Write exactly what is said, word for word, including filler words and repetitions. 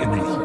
in the